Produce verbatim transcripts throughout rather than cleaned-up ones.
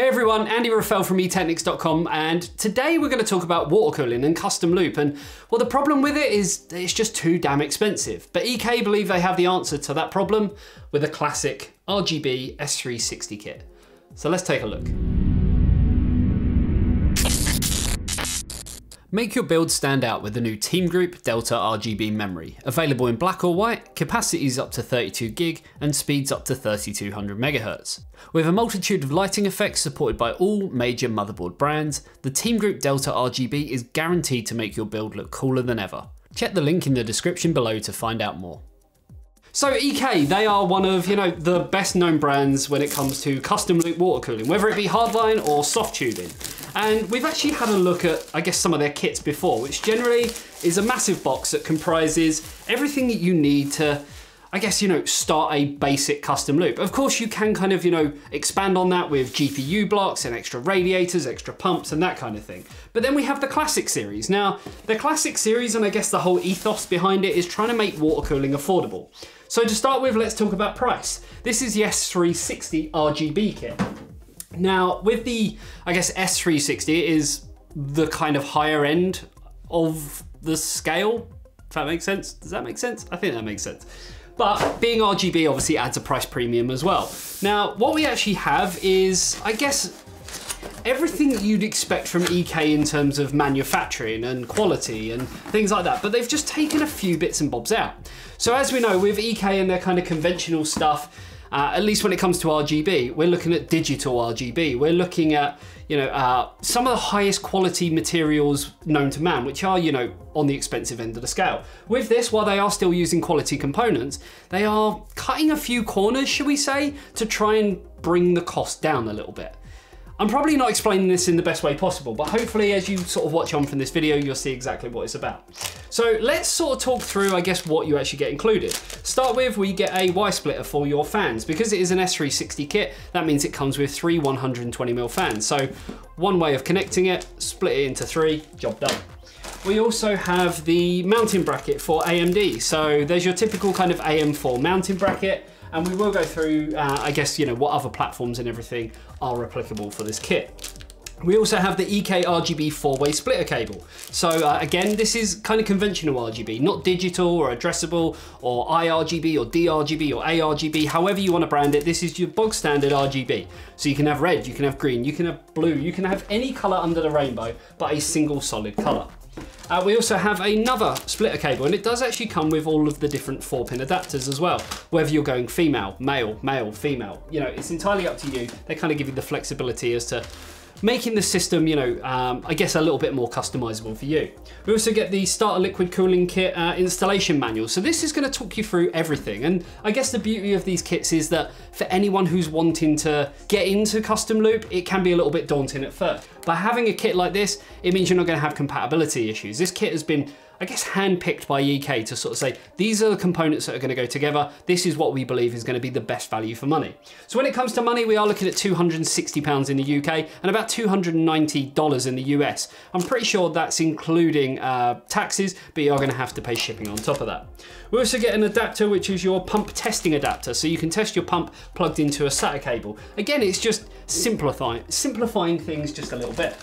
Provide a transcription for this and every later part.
Hey everyone, Andy Raffel from e technics dot com, and today we're going to talk about water cooling and custom loop. And well, the problem with it is it's just too damn expensive. But E K believe they have the answer to that problem with a classic R G B S three sixty kit. So let's take a look. Make your build stand out with the new Team Group Delta R G B memory, available in black or white, capacities up to thirty-two gig and speeds up to thirty-two hundred megahertz. With a multitude of lighting effects supported by all major motherboard brands, the Team Group Delta R G B is guaranteed to make your build look cooler than ever. Check the link in the description below to find out more. So E K, they are one of, you know, the best known brands when it comes to custom loop water cooling, whether it be hardline or soft tubing. And we've actually had a look at, I guess, some of their kits before, which generally is a massive box that comprises everything that you need to, I guess, you know, start a basic custom loop. Of course, you can kind of, you know, expand on that with G P U blocks and extra radiators, extra pumps and that kind of thing. But then we have the Classic Series. Now, the Classic Series, and I guess the whole ethos behind it, is trying to make water cooling affordable. So to start with, let's talk about price. This is the S three sixty R G B kit. Now, with the, I guess, S three sixty, it is the kind of higher end of the scale, if that makes sense. Does that make sense? I think that makes sense. But being R G B obviously adds a price premium as well. Now, what we actually have is, I guess, everything that you'd expect from E K in terms of manufacturing and quality and things like that, but they've just taken a few bits and bobs out. So as we know, with E K and their kind of conventional stuff, Uh, at least when it comes to R G B, we're looking at digital R G B. We're looking at, you know, uh, some of the highest quality materials known to man, which are, you know, on the expensive end of the scale. With this, while they are still using quality components, they are cutting a few corners, shall we say, to try and bring the cost down a little bit. I'm probably not explaining this in the best way possible, but hopefully as you sort of watch on from this video, you'll see exactly what it's about. So let's sort of talk through, I guess, what you actually get included. Start with, we get a Y splitter for your fans. Because it is an S three sixty kit, that means it comes with three one hundred twenty millimeter fans. So one way of connecting it, split it into three, job done. We also have the mounting bracket for A M D. So there's your typical kind of A M four mounting bracket. And we will go through, uh, I guess, you know, what other platforms and everything are applicable for this kit. We also have the E K R G B four-way splitter cable. So uh, again, this is kind of conventional R G B, not digital or addressable or I R G B or D R G B or A R G B, however you want to brand it. This is your bog standard R G B. So you can have red, you can have green, you can have blue, you can have any color under the rainbow, but a single solid color. Uh, we also have another splitter cable, and it does actually come with all of the different four pin adapters as well. Whether you're going female, male, male, female, you know, it's entirely up to you. They kind of give you the flexibility as to making the system, you know, um, I guess a little bit more customizable for you. We also get the Starter Liquid Cooling Kit uh, installation manual. So this is going to talk you through everything. And I guess the beauty of these kits is that for anyone who's wanting to get into custom loop, it can be a little bit daunting at first. But having a kit like this, it means you're not going to have compatibility issues. This kit has been, I guess, handpicked by E K to sort of say, these are the components that are going to go together. This is what we believe is going to be the best value for money. So when it comes to money, we are looking at two hundred sixty pounds in the U K and about two hundred ninety dollars in the U S. I'm pretty sure that's including uh, taxes, but you are going to have to pay shipping on top of that. We also get an adapter, which is your pump testing adapter. So you can test your pump plugged into a SATA cable. Again, it's just simplifying, simplifying things just a little bit.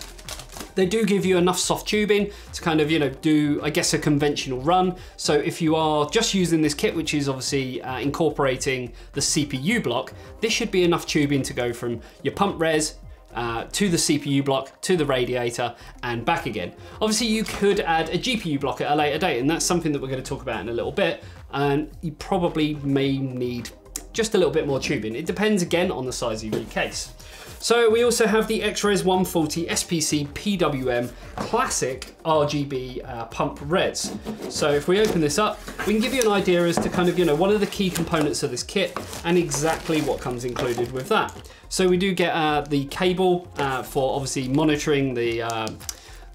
They do give you enough soft tubing to kind of, you know, do, I guess, a conventional run. So if you are just using this kit, which is obviously uh, incorporating the C P U block, this should be enough tubing to go from your pump res uh, to the C P U block, to the radiator, and back again. Obviously, you could add a G P U block at a later date, and that's something that we're going to talk about in a little bit. And you probably may need just a little bit more tubing. It depends, again, on the size of your case. So we also have the X-Res one forty S P C P W M Classic R G B uh, pump res. So if we open this up, we can give you an idea as to kind of, you know, one of the key components of this kit and exactly what comes included with that. So we do get uh, the cable uh, for obviously monitoring the, uh,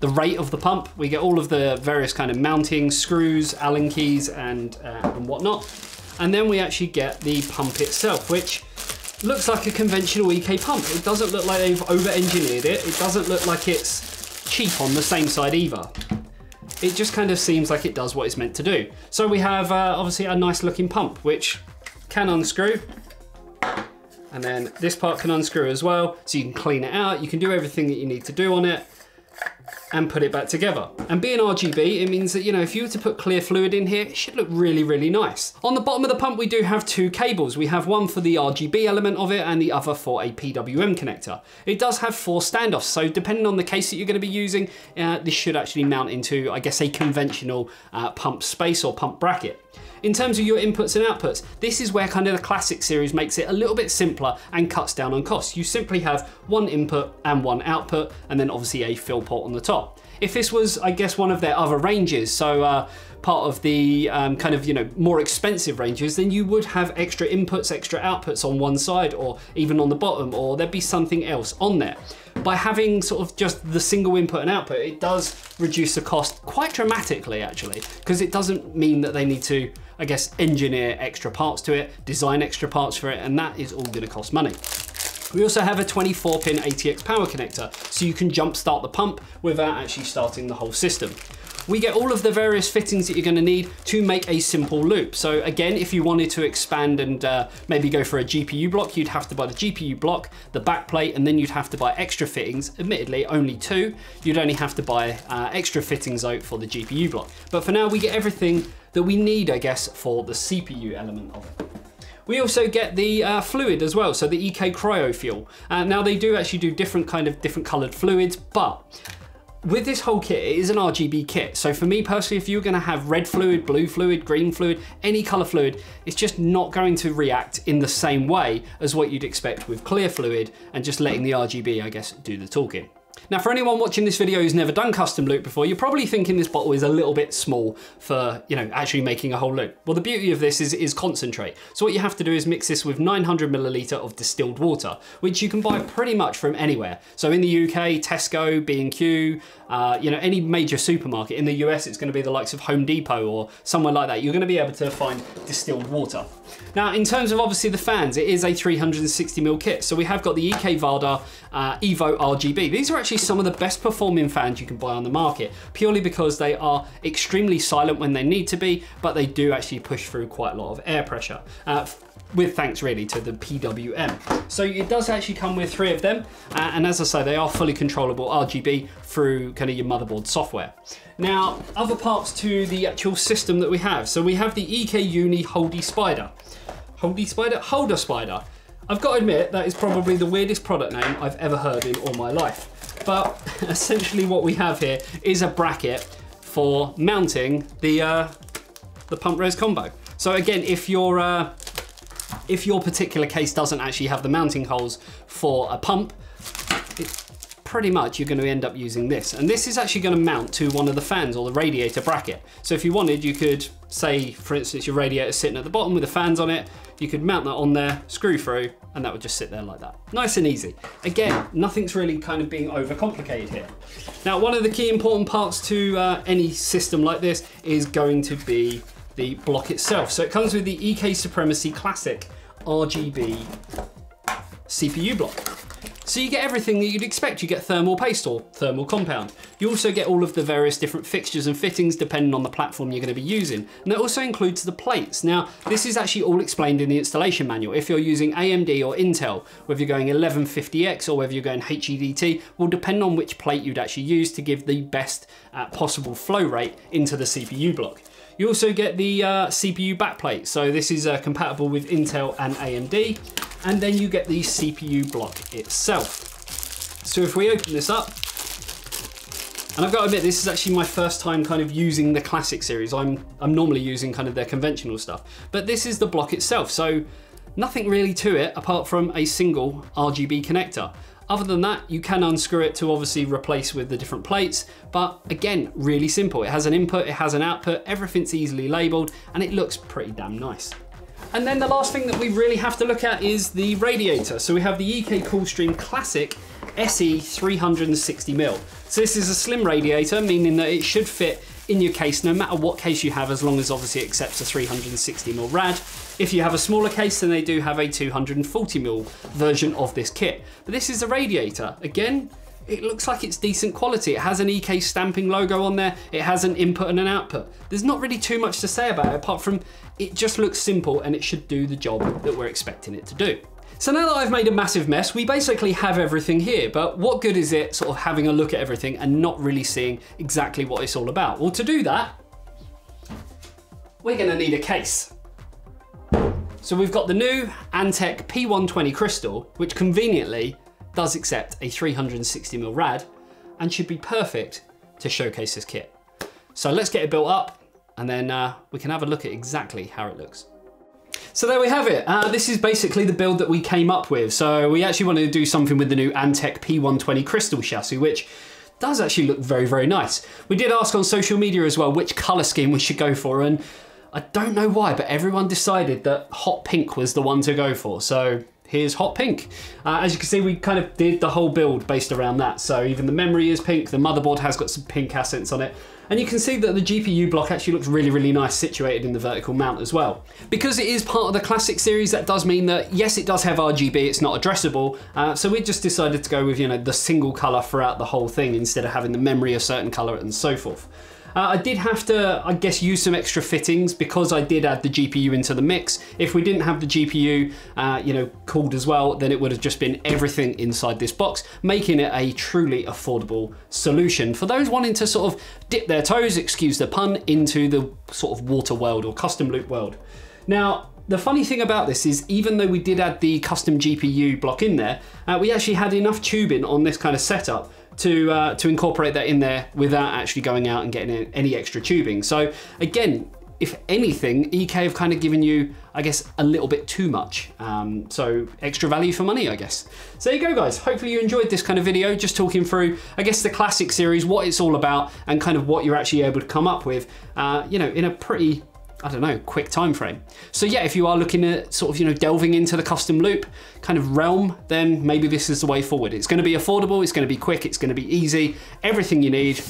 the rate of the pump. We get all of the various kind of mounting screws, Allen keys and, uh, and whatnot. And then we actually get the pump itself, which looks like a conventional E K pump. It doesn't look like they've over-engineered it. It doesn't look like it's cheap on the same side either. It just kind of seems like it does what it's meant to do. So we have uh, obviously a nice looking pump, which can unscrew And then this part can unscrew as well, so you can clean it out. You can do everything that you need to do on it and put it back together. And being R G B, it means that, you know, if you were to put clear fluid in here, it should look really, really nice. On the bottom of the pump, we do have two cables. We have one for the R G B element of it and the other for a P W M connector. It does have four standoffs, so depending on the case that you're gonna be using, uh, this should actually mount into, I guess, a conventional uh, pump space or pump bracket. In terms of your inputs and outputs, this is where kind of the Classic Series makes it a little bit simpler and cuts down on costs. You simply have one input and one output, and then obviously a fill port on the top. If this was, I guess, one of their other ranges, so uh, part of the um, kind of, you know, more expensive ranges, then you would have extra inputs, extra outputs on one side or even on the bottom, or there'd be something else on there. By having sort of just the single input and output, it does reduce the cost quite dramatically, actually, because it doesn't mean that they need to, I guess, engineer extra parts to it, design extra parts for it, and that is all gonna cost money. We also have a twenty-four pin A T X power connector, so you can jump start the pump without actually starting the whole system. We get all of the various fittings that you're gonna need to make a simple loop. So again, if you wanted to expand and uh, maybe go for a G P U block, you'd have to buy the G P U block, the backplate, and then you'd have to buy extra fittings, admittedly only two. You'd only have to buy uh, extra fittings out for the G P U block. But for now, we get everything that we need, I guess, for the C P U element of it. We also get the uh, fluid as well, so the E K cryo fuel. Uh, now they do actually do different kind of different colored fluids, but with this whole kit, it is an R G B kit. So for me personally, if you're gonna have red fluid, blue fluid, green fluid, any color fluid, it's just not going to react in the same way as what you'd expect with clear fluid and just letting the R G B, I guess, do the talking. Now, for anyone watching this video who's never done custom loop before, you're probably thinking this bottle is a little bit small for, you know, actually making a whole loop. Well, the beauty of this is, is concentrate. So what you have to do is mix this with nine hundred milliliter of distilled water, which you can buy pretty much from anywhere. So in the U K, Tesco, B and Q, uh, you know, any major supermarket. In the U S, it's gonna be the likes of Home Depot or somewhere like that. You're gonna be able to find distilled water. Now, in terms of obviously the fans, it is a three hundred sixty mil kit. So we have got the E K Vardar uh, Evo R G B. These are actually some of the best performing fans you can buy on the market, purely because they are extremely silent when they need to be, but they do actually push through quite a lot of air pressure, uh, with thanks really to the P W M. So it does actually come with three of them, uh, and as I say, they are fully controllable R G B through kind of your motherboard software. Now, other parts to the actual system that we have. So we have the E K Uni Holdy Spider. Holdy Spider? Holder Spider. I've got to admit, that is probably the weirdest product name I've ever heard in all my life. But essentially what we have here is a bracket for mounting the uh, the pump res combo. So again, if your uh, if your particular case doesn't actually have the mounting holes for a pump, it, pretty much you're going to end up using this. And this is actually going to mount to one of the fans or the radiator bracket. So if you wanted, you could say, for instance, your radiator sitting at the bottom with the fans on it, you could mount that on there, screw through, and that would just sit there like that. Nice and easy. Again, nothing's really kind of being overcomplicated here. Now, one of the key important parts to uh, any system like this is going to be the block itself. So it comes with the E K Supremacy Classic R G B C P U block. So you get everything that you'd expect. You get thermal paste or thermal compound. You also get all of the various different fixtures and fittings depending on the platform you're gonna be using. And that also includes the plates. Now, this is actually all explained in the installation manual. If you're using A M D or Intel, whether you're going eleven fifty X or whether you're going H E D T, will depend on which plate you'd actually use to give the best uh, possible flow rate into the C P U block. You also get the uh, C P U backplate. So this is uh, compatible with Intel and A M D. And then you get the C P U block itself. So if we open this up, and I've got to admit, this is actually my first time kind of using the Classic Series. I'm, I'm normally using kind of their conventional stuff, but this is the block itself. So nothing really to it apart from a single R G B connector. Other than that, you can unscrew it to obviously replace with the different plates, but again, really simple. It has an input, it has an output, everything's easily labeled, and it looks pretty damn nice. And then the last thing that we really have to look at is the radiator. So we have the E K Coolstream Classic S E three hundred sixty mil. So this is a slim radiator, meaning that it should fit in your case, no matter what case you have, as long as obviously it accepts a three hundred sixty mil rad. If you have a smaller case, then they do have a two hundred forty mil version of this kit. But this is the radiator. Again, it looks like it's decent quality. It has an E K stamping logo on there. It has an input and an output. There's not really too much to say about it, apart from it just looks simple and it should do the job that we're expecting it to do. So now that I've made a massive mess, we basically have everything here, but what good is it sort of having a look at everything and not really seeing exactly what it's all about? Well, to do that, we're gonna need a case. So we've got the new Antec P one twenty Crystal, which conveniently does accept a three hundred sixty millimeter rad and should be perfect to showcase this kit. So let's get it built up and then uh, we can have a look at exactly how it looks. So there we have it. Uh, this is basically the build that we came up with. So we actually wanted to do something with the new Antec P one twenty Crystal chassis, which does actually look very, very nice. We did ask on social media as well which color scheme we should go for, and I don't know why, but everyone decided that hot pink was the one to go for. So here's hot pink. Uh, as you can see, we kind of did the whole build based around that. So even the memory is pink, the motherboard has got some pink accents on it. And you can see that the G P U block actually looks really, really nice situated in the vertical mount as well. Because it is part of the Classic series, that does mean that, yes, it does have R G B, it's not addressable. Uh, so we just decided to go with, you know, the single color throughout the whole thing instead of having the memory a certain color and so forth. Uh, I did have to, I guess, use some extra fittings because I did add the G P U into the mix. If we didn't have the G P U, uh, you know, cooled as well, then it would have just been everything inside this box, making it a truly affordable solution for those wanting to sort of dip their toes, excuse the pun, into the sort of water world or custom loop world. Now, the funny thing about this is, even though we did add the custom G P U block in there, uh, we actually had enough tubing on this kind of setup to uh, to incorporate that in there without actually going out and getting any extra tubing. So again, if anything, E K have kind of given you, I guess, a little bit too much. Um, so extra value for money, I guess. So there you go, guys. Hopefully you enjoyed this kind of video, just talking through, I guess, the Classic series, what it's all about, and kind of what you're actually able to come up with, uh, you know, in a pretty, I don't know, quick time frame. So yeah, if you are looking at sort of, you know, delving into the custom loop kind of realm, then maybe this is the way forward. It's going to be affordable, it's going to be quick, it's going to be easy, everything you need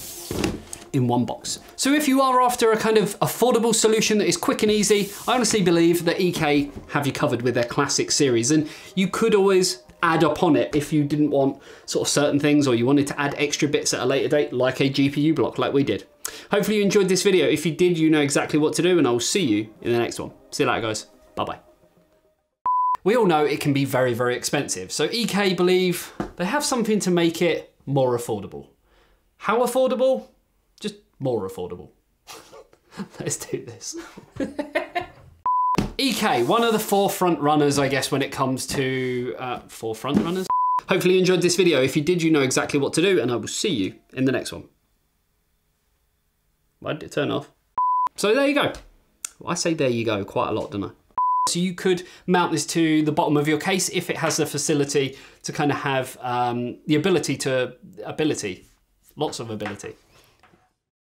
in one box. So if you are after a kind of affordable solution that is quick and easy, I honestly believe that E K have you covered with their Classic series, and you could always add upon it if you didn't want sort of certain things, or you wanted to add extra bits at a later date, like a G P U block like we did. Hopefully you enjoyed this video. If you did, you know exactly what to do, and I'll see you in the next one. See you later, guys. Bye-bye. We all know it can be very, very expensive. So E K believe they have something to make it more affordable. How affordable? Just more affordable. Let's do this. E K, one of the forefront runners, I guess, when it comes to uh, forefront runners. Hopefully you enjoyed this video. If you did, you know exactly what to do, and I will see you in the next one. Why did it turn off? So there you go. Well, I say there you go quite a lot, don't I? So you could mount this to the bottom of your case if it has the facility to kind of have um, the ability to, ability, lots of ability.